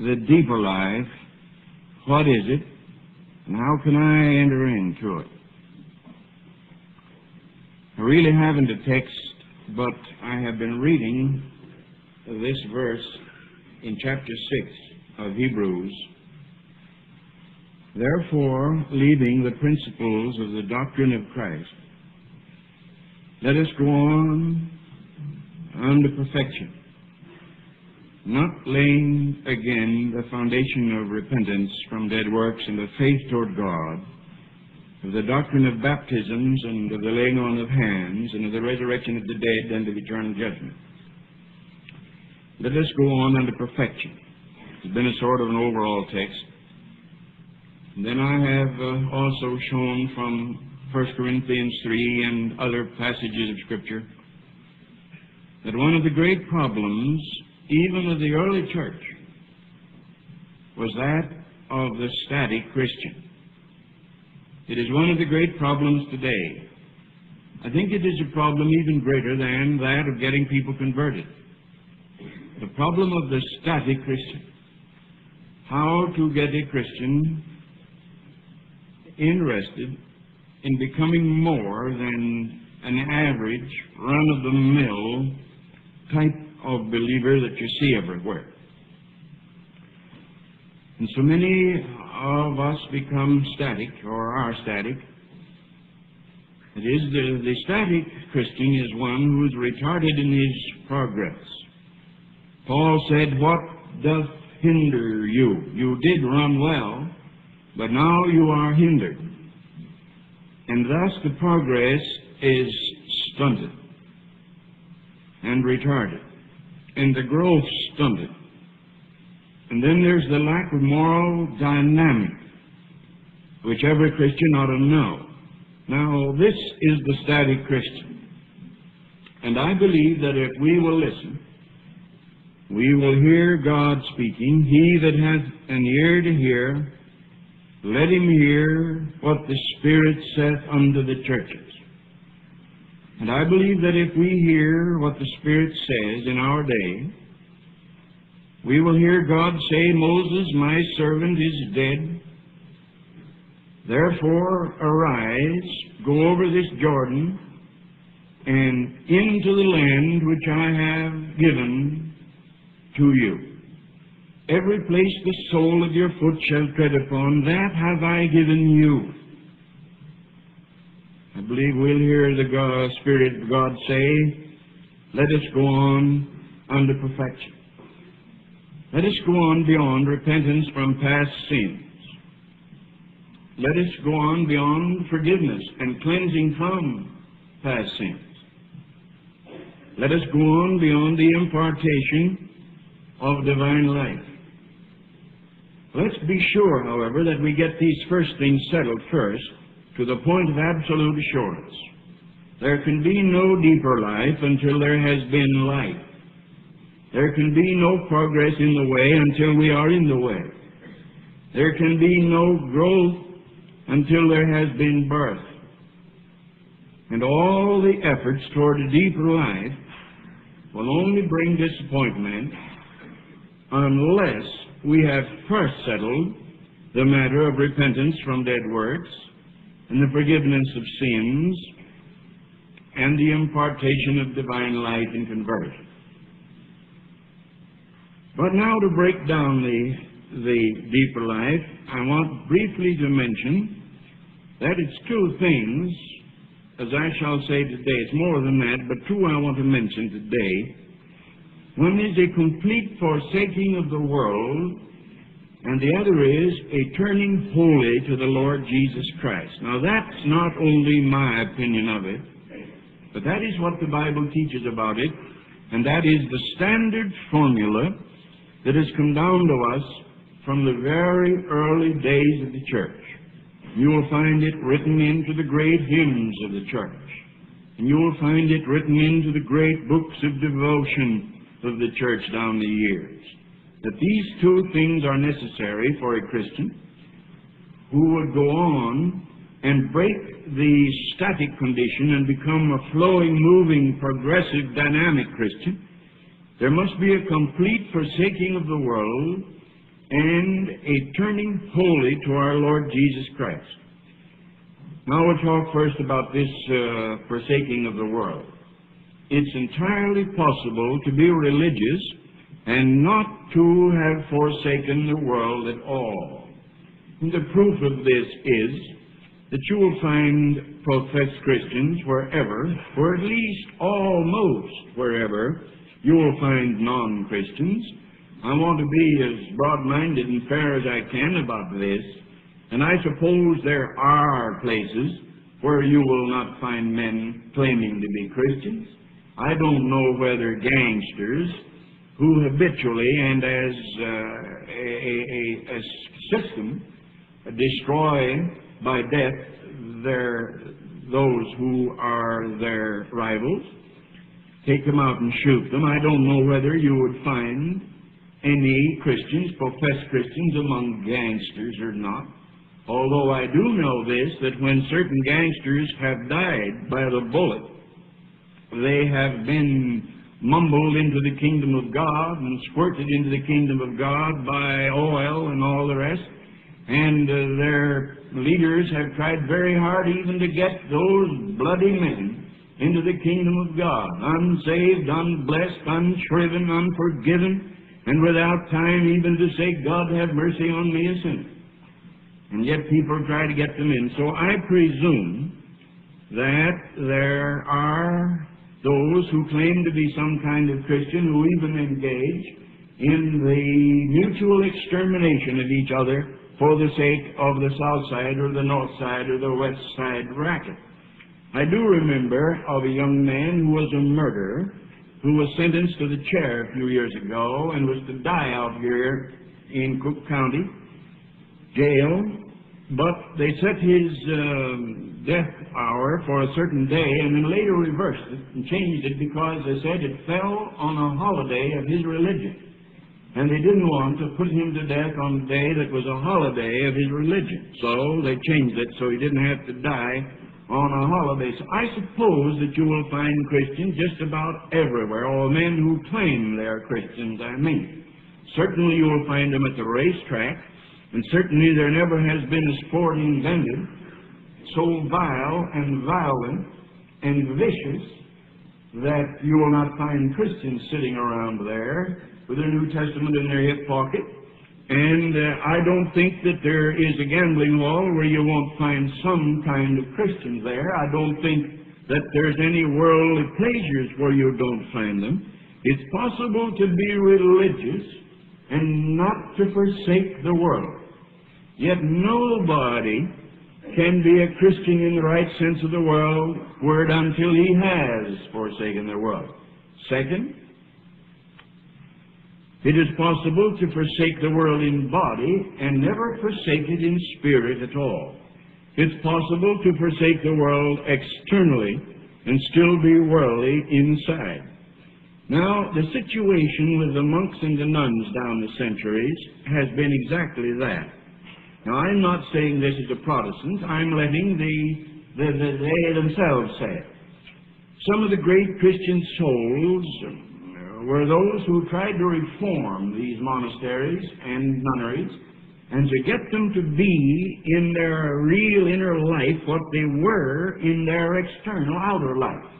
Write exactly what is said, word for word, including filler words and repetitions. the deeper life, what is it, and how can I enter into it? I really haven't a text, but I have been reading this verse in chapter six of Hebrews. Therefore, leaving the principles of the doctrine of Christ, let us go on unto perfection, not laying again the foundation of repentance from dead works and of faith toward God, of the doctrine of baptisms and of the laying on of hands and of the resurrection of the dead and of eternal judgment. Let us go on unto perfection. It's been a sort of an overall text. And then I have uh, also shown from First Corinthians three and other passages of Scripture that one of the great problems, even of the early church, was that of the static Christian. It is one of the great problems today. I think it is a problem even greater than that of getting people converted. The problem of the static Christian. How to get a Christian interested in becoming more than an average, run-of-the-mill type of believer that you see everywhere. And so many of us become static, or are static. It is the, the static Christian is one who is retarded in his progress. Paul said, "What doth hinder you? You did run well, but now you are hindered." And thus the progress is stunted and retarded, and the growth stunted. And then there's the lack of moral dynamic, which every Christian ought to know. Now, this is the static Christian. And I believe that if we will listen, we will hear God speaking. He that hath an ear to hear, let him hear what the Spirit saith unto the churches. And I believe that if we hear what the Spirit says in our day, we will hear God say, "Moses, my servant, is dead. Therefore, arise, go over this Jordan, and into the land which I have given to you. Every place the sole of your foot shall tread upon, that have I given you." I believe we'll hear the God, Spirit of God say, "Let us go on unto perfection." Let us go on beyond repentance from past sins. Let us go on beyond forgiveness and cleansing from past sins. Let us go on beyond the impartation of divine life. Let's be sure, however, that we get these first things settled first to the point of absolute assurance. There can be no deeper life until there has been life. There can be no progress in the way until we are in the way. There can be no growth until there has been birth. And all the efforts toward a deeper life will only bring disappointment unless we have first settled the matter of repentance from dead works and the forgiveness of sins and the impartation of divine life and conversion. But now, to break down the, the deeper life, I want briefly to mention that it's two things, as I shall say today. It's more than that, but two I want to mention today. One is a complete forsaking of the world, and the other is a turning wholly to the Lord Jesus Christ. Now, that's not only my opinion of it, but that is what the Bible teaches about it, and that is the standard formula that has come down to us from the very early days of the church. You will find it written into the great hymns of the church. And you will find it written into the great books of devotion of the church down the years. That these two things are necessary for a Christian who would go on and break the static condition and become a flowing, moving, progressive, dynamic Christian. There must be a complete forsaking of the world and a turning wholly to our Lord Jesus Christ. Now we'll talk first about this uh, forsaking of the world. It's entirely possible to be religious and not to have forsaken the world at all. And the proof of this is that you will find professed Christians wherever, or at least almost wherever, you will find non-Christians. I want to be as broad-minded and fair as I can about this, and I suppose there are places where you will not find men claiming to be Christians. I don't know whether gangsters who habitually and as uh, a, a, a system destroy by death their, those who are their rivals, take them out and shoot them. I don't know whether you would find any Christians, professed Christians, among gangsters or not. Although I do know this, that when certain gangsters have died by the bullet, they have been mumbled into the kingdom of God and squirted into the kingdom of God by oil and all the rest. And uh, their leaders have tried very hard even to get those bloody men into the kingdom of God, unsaved, unblessed, unshriven, unforgiven, and without time even to say, God have mercy on me, a sinner. And yet people try to get them in. So I presume that there are those who claim to be some kind of Christian who even engage in the mutual extermination of each other for the sake of the south side or the north side or the west side racket. I do remember of a young man who was a murderer, who was sentenced to the chair a few years ago and was to die out here in Cook County jail, but they set his um, death hour for a certain day and then later reversed it and changed it because they said it fell on a holiday of his religion, and they didn't want to put him to death on a day that was a holiday of his religion. So they changed it so he didn't have to die on a holiday. So I suppose that you will find Christians just about everywhere, or men who claim they are Christians, I mean. Certainly you will find them at the racetrack, and certainly there never has been a sport invented so vile and violent and vicious that you will not find Christians sitting around there with their New Testament in their hip pocket. And uh, I don't think that there is a gambling hall where you won't find some kind of Christians there. I don't think that there's any worldly pleasures where you don't find them. It's possible to be religious and not to forsake the world. Yet nobody can be a Christian in the right sense of the world word until he has forsaken the world. Second, it is possible to forsake the world in body and never forsake it in spirit at all. It's possible to forsake the world externally and still be worldly inside. Now, the situation with the monks and the nuns down the centuries has been exactly that. Now, I'm not saying this as a Protestant. I'm letting the, the, the they themselves say it. Some of the great Christian souls were those who tried to reform these monasteries and nunneries and to get them to be in their real inner life what they were in their external outer life.